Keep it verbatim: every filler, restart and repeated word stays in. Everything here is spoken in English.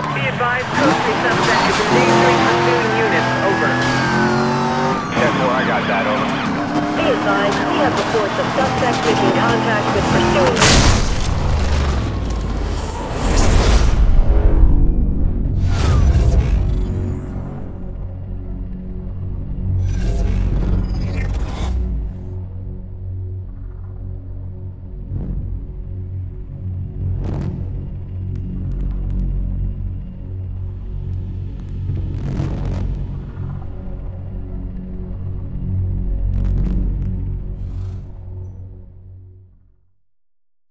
Be advised, we have reports of suspect making contact with pursuers.